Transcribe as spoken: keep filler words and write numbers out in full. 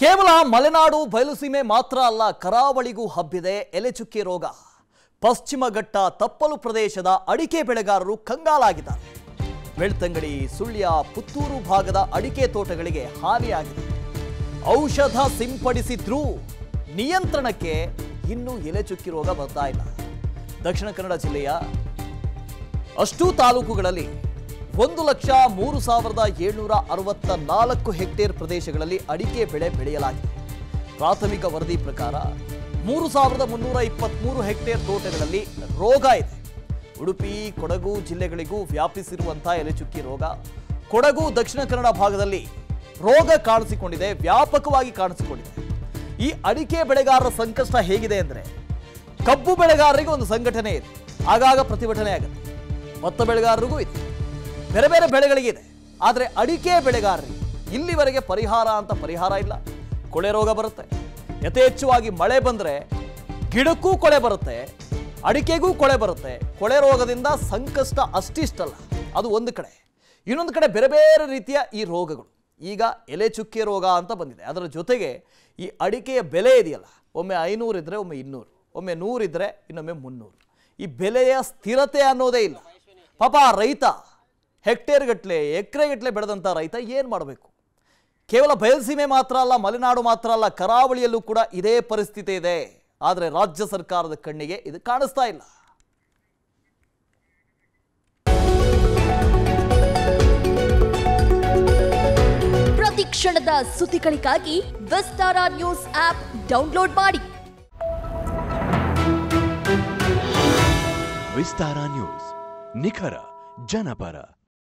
ಕೇವಲ ಮಲೆನಾಡು ಬಯಲುಸೀಮೆ ಮಾತ್ರ ಅಲ್ಲ, ಕರಾವಳಿಗೂ ಹಬ್ಬಿದೆ ಎಲೆಚುಕ್ಕೆ ರೋಗ. ಪಶ್ಚಿಮ ಘಟ್ಟ ತಪ್ಪಲು ಪ್ರದೇಶದ ಅಡಿಕೆ ಬೆಳೆಗಾರರು ಕಂಗಾಲಾಗಿದ್ದಾರೆ. ಬೆಳ್ತಂಗಡಿ, ಸುಳ್ಯ, ಪುತ್ತೂರು ಭಾಗದ ಅಡಿಕೆ ತೋಟಗಳಿಗೆ ಹಾನಿಯಾಗಿದೆ. ಔಷಧ ಸಿಂಪಡಿಸಿದ್ರೂ ನಿಯಂತ್ರಣಕ್ಕೆ ಇನ್ನೂ ಎಲೆಚುಕ್ಕಿ ರೋಗ ಬರ್ತಾ ಇಲ್ಲ. ದಕ್ಷಿಣ ಕನ್ನಡ ಜಿಲ್ಲೆಯ ಅಷ್ಟೂ ತಾಲೂಕುಗಳಲ್ಲಿ ಒಂದು ಲಕ್ಷ ಮೂರು ಸಾವಿರದ ಏಳ್ನೂರ ಅರವತ್ತ ನಾಲ್ಕು ಹೆಕ್ಟೇರ್ ಪ್ರದೇಶಗಳಲ್ಲಿ ಅಡಿಕೆ ಬೆಳೆ ಬೆಳೆಯಲಾಗಿದೆ. ಪ್ರಾಥಮಿಕ ವರದಿ ಪ್ರಕಾರ ಮೂರು ಸಾವಿರದ ಮುನ್ನೂರ ಇಪ್ಪತ್ತ್ಮೂರು ಹೆಕ್ಟೇರ್ ತೋಟಗಳಲ್ಲಿ ರೋಗ ಇದೆ. ಉಡುಪಿ, ಕೊಡಗು ಜಿಲ್ಲೆಗಳಿಗೂ ವ್ಯಾಪಿಸಿರುವಂತಹ ಎಲೆಚುಕ್ಕಿ ರೋಗ ಕೊಡಗು ದಕ್ಷಿಣ ಕನ್ನಡ ಭಾಗದಲ್ಲಿ ರೋಗ ಕಾಣಿಸಿಕೊಂಡಿದೆ, ವ್ಯಾಪಕವಾಗಿ ಕಾಣಿಸಿಕೊಂಡಿದೆ. ಈ ಅಡಿಕೆ ಬೆಳೆಗಾರರ ಸಂಕಷ್ಟ ಹೇಗಿದೆ ಅಂದರೆ, ಕಬ್ಬು ಬೆಳೆಗಾರರಿಗೆ ಒಂದು ಸಂಘಟನೆ ಇದೆ, ಆಗಾಗ ಪ್ರತಿಭಟನೆ ಆಗುತ್ತೆ. ಭತ್ತ ಬೆಳೆಗಾರರಿಗೂ ಇದೆ, ಬೇರೆ ಬೇರೆ ಬೆಳೆಗಳಿಗಿದೆ. ಆದರೆ ಅಡಿಕೆ ಬೆಳೆಗಾರರಿಗೆ ಇಲ್ಲಿವರೆಗೆ ಪರಿಹಾರ ಅಂತ ಪರಿಹಾರ ಇಲ್ಲ. ಕೊಳೆ ರೋಗ ಬರುತ್ತೆ, ಯಥೇಚ್ಛವಾಗಿ ಮಳೆ ಬಂದರೆ ಗಿಡಕ್ಕೂ ಕೊಳೆ ಬರುತ್ತೆ, ಅಡಿಕೆಗೂ ಕೊಳೆ ಬರುತ್ತೆ. ಕೊಳೆ ರೋಗದಿಂದ ಸಂಕಷ್ಟ ಅಷ್ಟಿಷ್ಟಲ್ಲ, ಅದು ಒಂದು ಕಡೆ. ಇನ್ನೊಂದು ಕಡೆ ಬೇರೆ ಬೇರೆ ರೀತಿಯ ಈ ರೋಗಗಳು ಈಗ ಎಲೆಚುಕ್ಕೆ ರೋಗ ಅಂತ ಬಂದಿದೆ. ಅದರ ಜೊತೆಗೆ ಈ ಅಡಿಕೆಯ ಬೆಲೆ ಇದೆಯಲ್ಲ, ಒಮ್ಮೆ ಐನೂರು ಇದ್ದರೆ ಒಮ್ಮೆ ಇನ್ನೂರು, ಒಮ್ಮೆ ನೂರಿದ್ದರೆ ಇನ್ನೊಮ್ಮೆ ಮುನ್ನೂರು. ಈ ಬೆಲೆಯ ಸ್ಥಿರತೆ ಅನ್ನೋದೇ ಇಲ್ಲ. ಪಾಪ ರೈತ ಹೆಕ್ಟೇರ್ ಗಟ್ಟಲೆ, ಎಕರೆ ಗಟ್ಟಲೆ ಬೆಳೆದಂಥ ರೈತ ಏನು ಮಾಡಬೇಕು? ಕೇವಲ ಬಯಲುಸೀಮೆ ಮಾತ್ರ ಅಲ್ಲ, ಮಲೆನಾಡು ಮಾತ್ರ ಅಲ್ಲ, ಕರಾವಳಿಯಲ್ಲೂ ಕೂಡ ಇದೇ ಪರಿಸ್ಥಿತಿ ಇದೆ. ಆದರೆ ರಾಜ್ಯ ಸರ್ಕಾರದ ಕಣ್ಣಿಗೆ ಇದು ಕಾಣಿಸ್ತಾ ಇಲ್ಲ. ಪ್ರತಿ ಕ್ಷಣದ ಸುದ್ದಿಗಳಿಗಾಗಿ ವಿಸ್ತಾರ ನ್ಯೂಸ್ ಆಪ್ ಡೌನ್ಲೋಡ್ ಮಾಡಿ. ವಿಸ್ತಾರ ನ್ಯೂಸ್, ನಿಖರ ಜನಪರ.